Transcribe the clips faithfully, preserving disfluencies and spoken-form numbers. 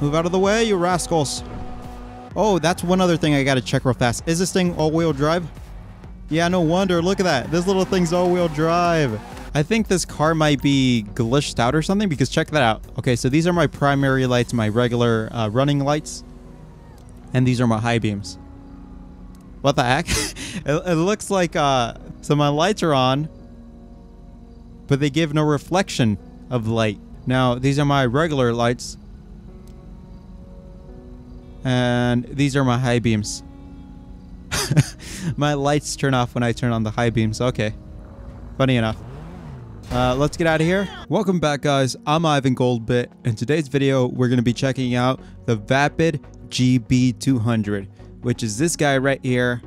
Move out of the way, you rascals. Oh, that's one other thing I gotta check real fast. Is this thing all-wheel drive? Yeah, no wonder. Look at that. This little thing's all-wheel drive. I think this car might be glitched out or something, because check that out. Okay, so these are my primary lights, my regular uh, running lights. And these are my high beams. What the heck? it, it looks like, uh, so my lights are on, but they give no reflection of light. Now, these are my regular lights. And these are my high beams. My lights turn off when I turn on the high beams. Okay. Funny enough. Uh, let's get out of here. Welcome back, guys. I'm Ivan Goldbit. In today's video, we're going to be checking out the Vapid G B two hundred, which is this guy right here.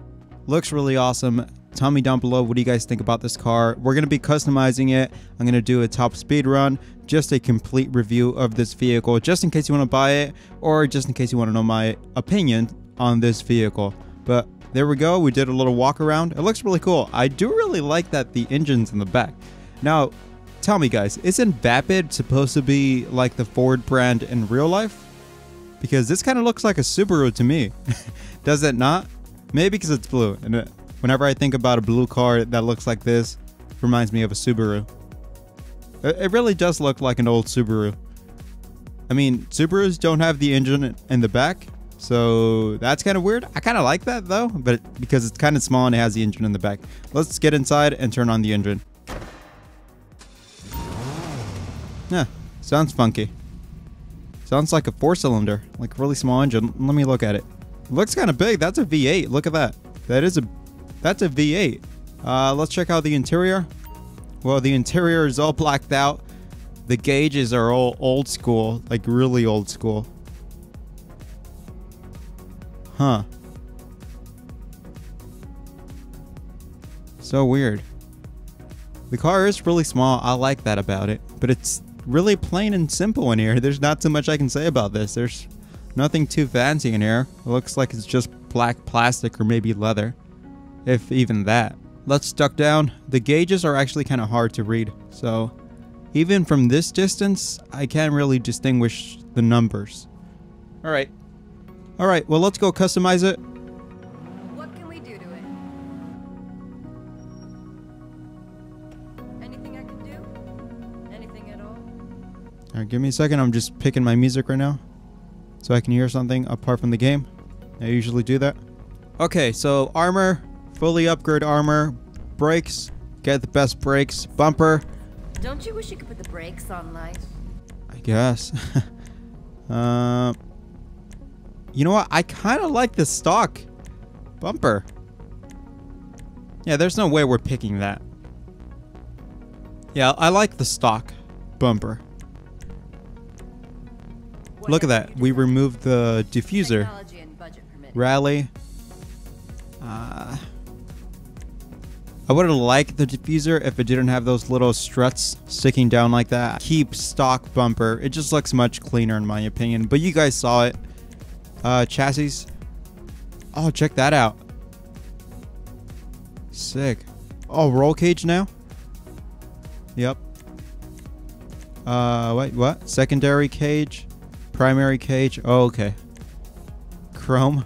Looks really awesome. Tell me down below, what do you guys think about this car? We're going to be customizing it. I'm going to do a top speed run, just a complete review of this vehicle, just in case you want to buy it, or just in case you want to know my opinion on this vehicle. But there we go. We did a little walk around. It looks really cool. I do really like that the engine's in the back. Now, tell me guys, isn't Vapid supposed to be like the Ford brand in real life? Because this kind of looks like a Subaru to me. Does it not? Maybe because it's blue. And whenever I think about a blue car that looks like this, it reminds me of a Subaru. It really does look like an old Subaru. I mean, Subarus don't have the engine in the back, so that's kind of weird. I kind of like that though, but it, because it's kind of small and it has the engine in the back. Let's get inside and turn on the engine. Yeah, sounds funky. Sounds like a four-cylinder, like a really small engine. Let me look at it. Looks kind of big. That's a V eight. Look at that. That is a, that's a V eight. Uh, let's check out the interior. Well, the interior is all blacked out. The gauges are all old school, like really old school. Huh. So weird. The car is really small. I like that about it, but it's really plain and simple in here. There's not too much I can say about this. There's nothing too fancy in here. It looks like it's just black plastic or maybe leather, if even that. Let's duck down. The gauges are actually kind of hard to read, so even from this distance, I can't really distinguish the numbers. All right. All right, well, let's go customize it. What can we do to it? Anything I can do? Anything at all? All right, give me a second. I'm just picking my music right now so I can hear something apart from the game. I usually do that. Okay, so armor, fully upgrade armor, brakes, get the best brakes, bumper. Don't you wish you could put the brakes on life? I guess. uh, you know what? I kind of like the stock bumper. Yeah, there's no way we're picking that. Yeah, I like the stock bumper. Look at that. We removed the diffuser. Rally. Uh, I would have liked the diffuser if it didn't have those little struts sticking down like that. Keep stock bumper. It just looks much cleaner in my opinion, but you guys saw it. Uh, chassis. Oh, check that out. Sick. Oh, roll cage now? Yep. Uh, wait, what? Secondary cage? Primary cage? Oh, okay. Chrome.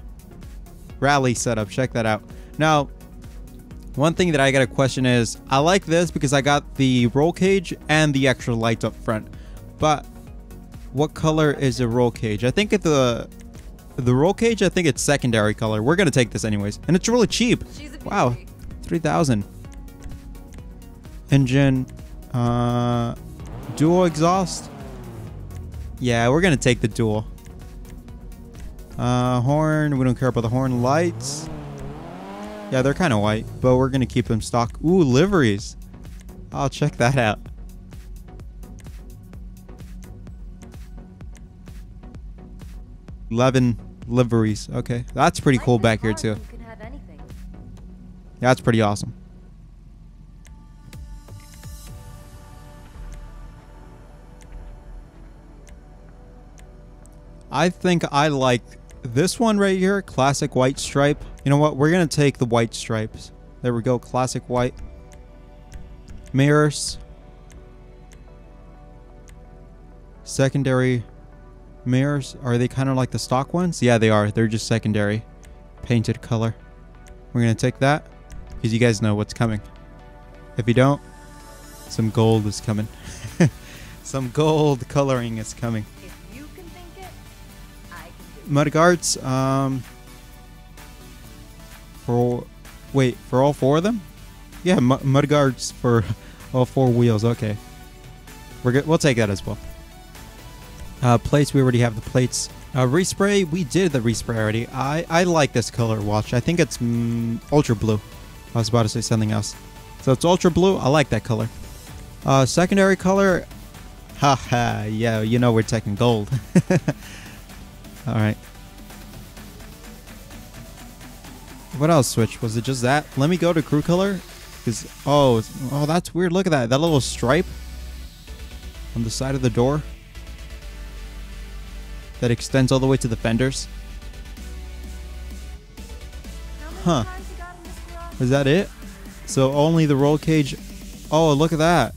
Rally setup. Check that out. Now, one thing that I got to question is, I like this because I got the roll cage and the extra lights up front. But what color is the roll cage? I think at the the roll cage, I think it's secondary color. We're going to take this anyways. And it's really cheap. Wow. three thousand. Engine. Uh, dual exhaust. Yeah, we're going to take the dual. Uh, horn, we don't care about the horn. Lights, yeah, they're kind of white, but we're gonna keep them stock. Ooh, liveries. I'll check that out. eleven liveries. Okay, that's pretty cool back here too. Yeah, that's pretty awesome. I think I like this one right here, classic white stripe. You know what? We're going to take the white stripes. There we go. Classic white. Mirrors. Secondary mirrors, are they kind of like the stock ones? Yeah, they are. They're just secondary painted color. We're going to take that because you guys know what's coming. If you don't, some gold is coming. Some gold coloring is coming. If you can think it, I can do it. Mudguards, arts, um, for, wait, for all four of them? Yeah, mudguards for all four wheels. Okay. We're good. We'll take that as well. Uh, plates, we already have the plates. Uh, respray, we did the respray already. I, I like this color watch. I think it's mm, ultra blue. I was about to say something else. So it's ultra blue. I like that color. Uh, secondary color. Haha. Yeah, you know we're taking gold. All right. What else switch? Was it just that? Let me go to crew color. Cause, oh, oh, that's weird. Look at that. That little stripe on the side of the door that extends all the way to the fenders. Huh. Is that it? So only the roll cage. Oh, look at that.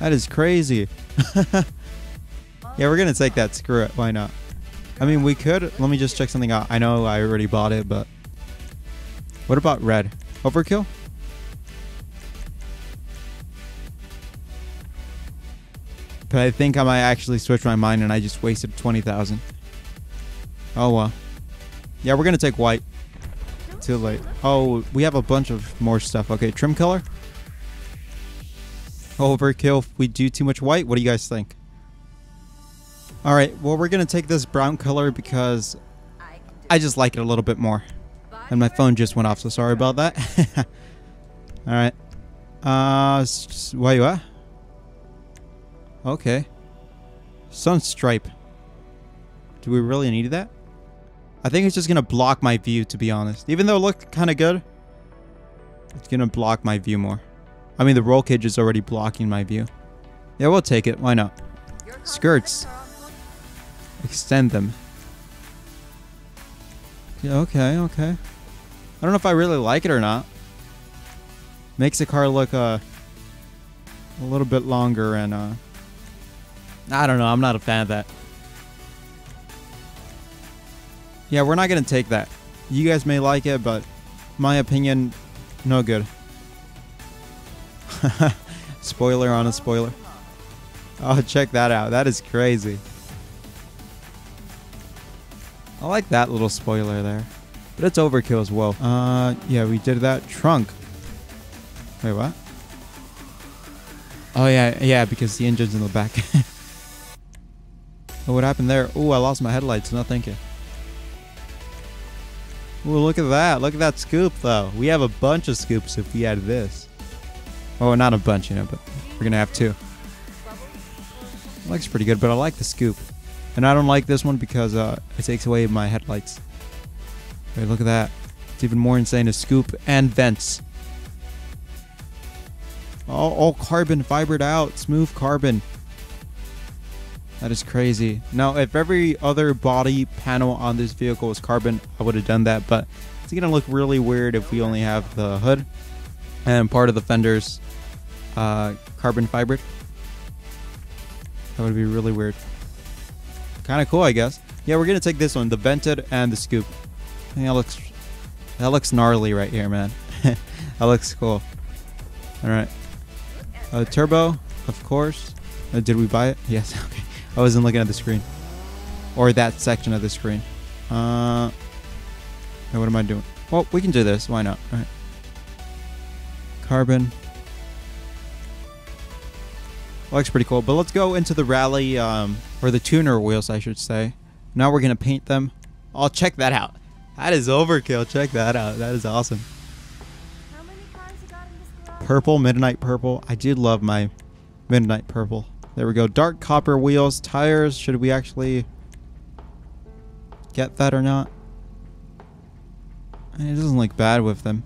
That is crazy. Yeah, we're going to take that. Screw it. Why not? I mean, we could. Let me just check something out. I know I already bought it, but what about red? Overkill? But I think I might actually switch my mind and I just wasted twenty thousand. Oh, well. Yeah, we're going to take white. Too late. Oh, we have a bunch of more stuff. Okay, trim color. Overkill if we do too much white. What do you guys think? All right, well, we're going to take this brown color because I just like it a little bit more. And my phone just went off, so sorry about that. All right. Uh, why you at? Okay. Sunstripe. Do we really need that? I think it's just going to block my view, to be honest. Even though it looked kind of good, it's going to block my view more. I mean, the roll cage is already blocking my view. Yeah, we'll take it. Why not? Skirts. Extend them. Yeah, okay, okay. I don't know if I really like it or not. Makes the car look uh, a little bit longer and... Uh, I don't know. I'm not a fan of that. Yeah, we're not going to take that. You guys may like it, but my opinion, no good. Spoiler on a spoiler. Oh, check that out. That is crazy. I like that little spoiler there. But it's overkill as well. Uh, yeah, we did that. Trunk. Wait, what? Oh, yeah, yeah, because the engine's in the back. Oh, what happened there? Oh, I lost my headlights. No, thank you. Oh, look at that. Look at that scoop, though. We have a bunch of scoops if we add this. Oh, not a bunch, you know, but we're going to have two. It looks pretty good, but I like the scoop. And I don't like this one because uh, it takes away my headlights. Wait, look at that. It's even more insane to scoop and vents. All, all carbon fibered out. Smooth carbon. That is crazy. Now, if every other body panel on this vehicle was carbon, I would have done that. But it's going to look really weird if we only have the hood and part of the fenders uh, carbon fibered. That would be really weird. Kind of cool, I guess. Yeah, we're going to take this one. The vented and the scoop. I think that looks, that looks gnarly right here, man. That looks cool. All right. Uh, turbo, of course. Uh, did we buy it? Yes. Okay. I wasn't looking at the screen. Or that section of the screen. Uh, what am I doing? Well, we can do this. Why not? All right. Carbon. Looks pretty cool. But let's go into the rally, um, or the tuner wheels, I should say. Now we're going to paint them. Oh, check that out. That is overkill. Check that out. That is awesome. How many cars you got in this garage? Purple, midnight purple. I do love my midnight purple. There we go. Dark copper wheels, tires. Should we actually get that or not? I mean, it doesn't look bad with them.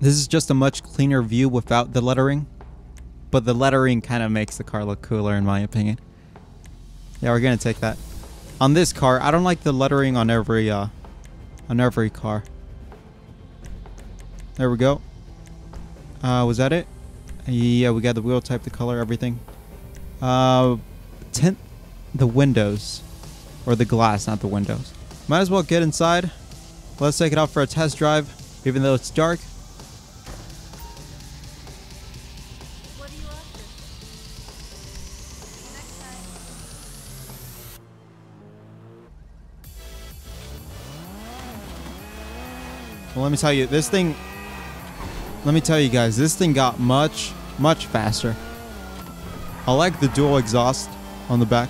This is just a much cleaner view without the lettering. But the lettering kind of makes the car look cooler in my opinion. Yeah, we're going to take that. On this car, I don't like the lettering on every, uh, on every car. There we go. Uh, was that it? I Yeah, we got the wheel type, the color, everything. Uh, tint the windows. Or the glass, not the windows. Might as well get inside. Let's take it out for a test drive, even though it's dark. What are you after? See you next time. Well, let me tell you, this thing... Let me tell you guys, this thing got much, much faster. I like the dual exhaust on the back.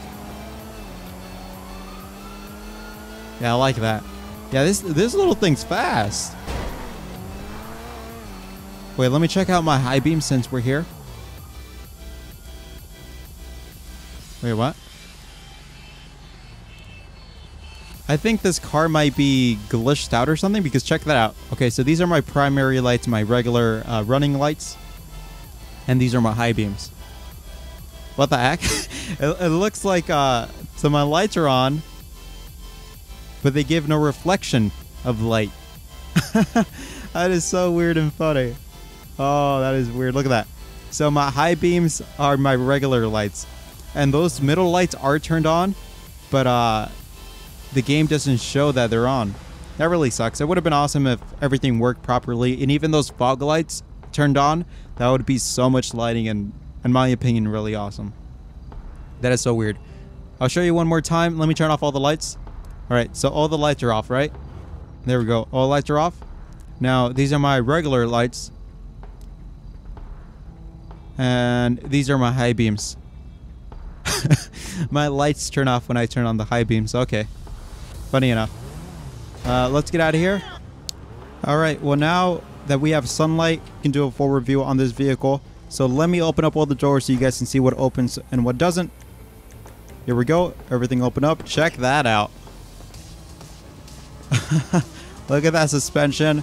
Yeah, I like that. Yeah, this this little thing's fast. Wait, let me check out my high beam since we're here. Wait, what? I think this car might be glitched out or something, because check that out. Okay, so these are my primary lights, my regular uh, running lights. And these are my high beams. What the heck? it, it looks like, uh, so my lights are on, but they give no reflection of light. That is so weird and funny. Oh, that is weird. Look at that. So my high beams are my regular lights, and those middle lights are turned on, but uh, the game doesn't show that they're on. That really sucks. It would have been awesome if everything worked properly, and even those fog lights turned on. That would be so much lighting, and in my opinion, really awesome. That is so weird. I'll show you one more time. Let me turn off all the lights. Alright, so all the lights are off, right? There we go. All the lights are off. Now, these are my regular lights. And these are my high beams. My lights turn off when I turn on the high beams. Okay. Funny enough. Uh, let's get out of here. Alright, well now that we have sunlight, we can do a full review on this vehicle. So let me open up all the doors so you guys can see what opens and what doesn't. Here we go. Everything opened up. Check that out. Look at that suspension.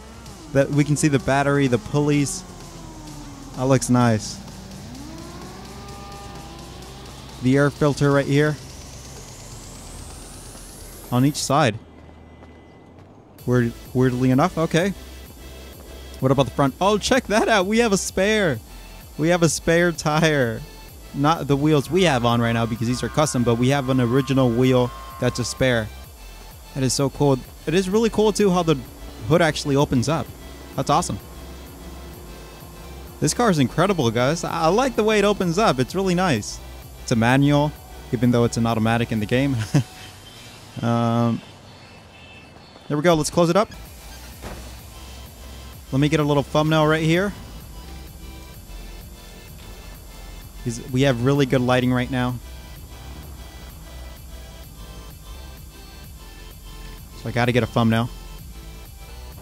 That we can see the battery, the pulleys. That looks nice. The air filter right here. On each side. Weird, weirdly enough, okay. What about the front? Oh, check that out. We have a spare. We have a spare tire. Not the wheels we have on right now because these are custom, but we have an original wheel that's a spare. That is so cool. It is really cool too how the hood actually opens up. That's awesome. This car is incredible, guys. I like the way it opens up. It's really nice. It's a manual, even though it's an automatic in the game. um, there we go. Let's close it up. Let me get a little thumbnail right here. We have really good lighting right now. I gotta get a thumbnail.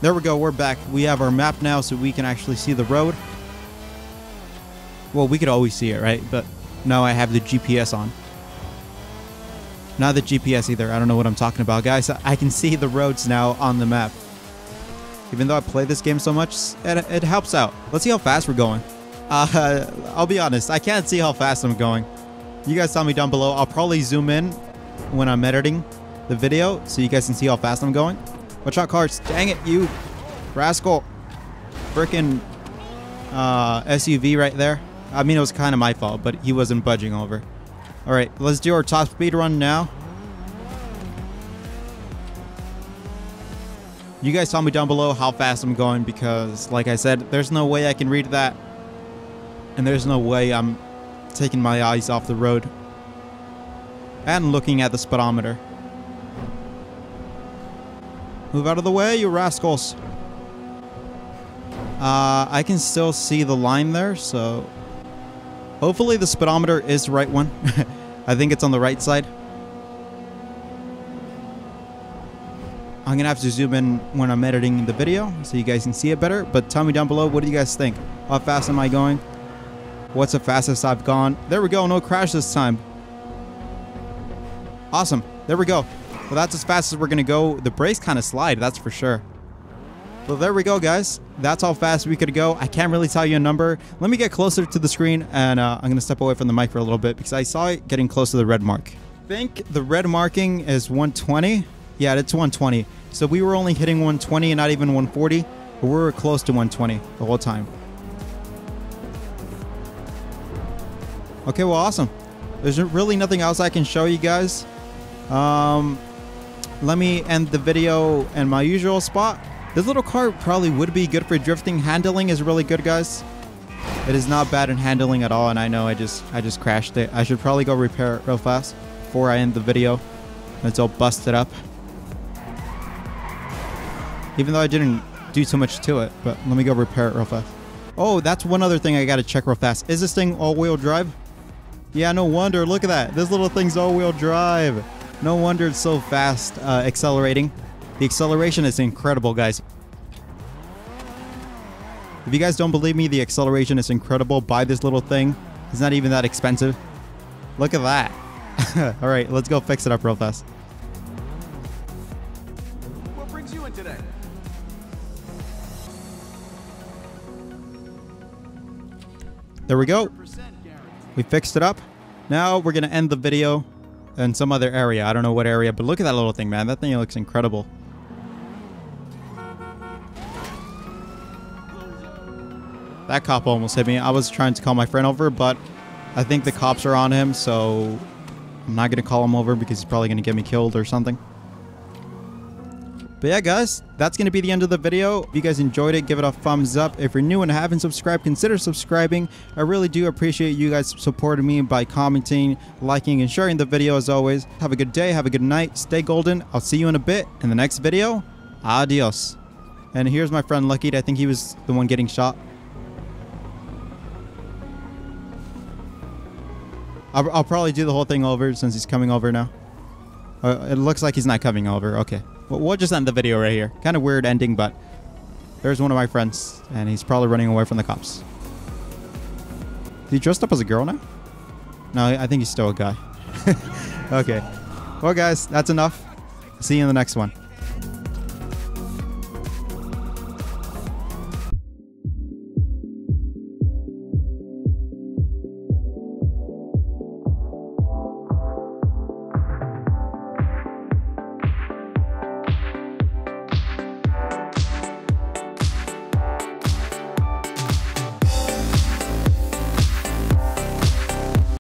There we go, we're back. We have our map now so we can actually see the road. Well, we could always see it, right? But no, I have the G P S on. Not the G P S either, I don't know what I'm talking about. Guys, I can see the roads now on the map. Even though I play this game so much, it, it helps out. Let's see how fast we're going. Uh, I'll be honest, I can't see how fast I'm going. You guys tell me down below. I'll probably zoom in when I'm editing the video so you guys can see how fast I'm going. Watch out, cars. Dang it, you rascal. Frickin' uh, S U V right there. I mean, it was kind of my fault, but he wasn't budging over. All right, let's do our top speed run now. You guys tell me down below how fast I'm going because, like I said, there's no way I can read that. And there's no way I'm taking my eyes off the road and looking at the speedometer. Move out of the way, you rascals. Uh, I can still see the line there, so... Hopefully the speedometer is the right one. I think it's on the right side. I'm gonna have to zoom in when I'm editing the video so you guys can see it better, but tell me down below, what do you guys think? How fast am I going? What's the fastest I've gone? There we go, no crash this time. Awesome, there we go. Well, that's as fast as we're gonna go. The brakes kind of slide, that's for sure. Well, there we go, guys. That's how fast we could go. I can't really tell you a number. Let me get closer to the screen, and uh, I'm gonna step away from the mic for a little bit because I saw it getting close to the red mark. I think the red marking is one twenty. Yeah, it's one twenty. So we were only hitting one twenty and not even one forty, but we were close to one twenty the whole time. Okay, well, awesome. There's really nothing else I can show you guys. Um, let me end the video in my usual spot. This little car probably would be good for drifting. Handling is really good, guys. It is not bad in handling at all, and I know I just I just crashed it. I should probably go repair it real fast before I end the video. It's all busted up. Even though I didn't do too much to it, but let me go repair it real fast. Oh, that's one other thing I gotta check real fast. Is this thing all-wheel drive? Yeah, no wonder. Look at that. This little thing's all-wheel drive. No wonder it's so fast uh, accelerating. The acceleration is incredible, guys. If you guys don't believe me, the acceleration is incredible. Buy this little thing. It's not even that expensive. Look at that. All right, let's go fix it up real fast. What brings you in today? There we go. We fixed it up. Now we're going to end the video in some other area. I don't know what area, but look at that little thing, man. That thing looks incredible. That cop almost hit me. I was trying to call my friend over, but I think the cops are on him, so I'm not going to call him over because he's probably going to get me killed or something. But yeah, guys, that's going to be the end of the video. If you guys enjoyed it, give it a thumbs up. If you're new and haven't subscribed, consider subscribing. I really do appreciate you guys supporting me by commenting, liking, and sharing the video as always. Have a good day. Have a good night. Stay golden. I'll see you in a bit in the next video. Adios. And here's my friend Lucky. I think he was the one getting shot. I'll, I'll probably do the whole thing over since he's coming over now. Uh, it looks like he's not coming over. Okay. We'll just end the video right here. Kind of weird ending, but there's one of my friends, and he's probably running away from the cops. Is he dressed up as a girl now? No, I think he's still a guy. Okay. Well, guys, that's enough. See you in the next one.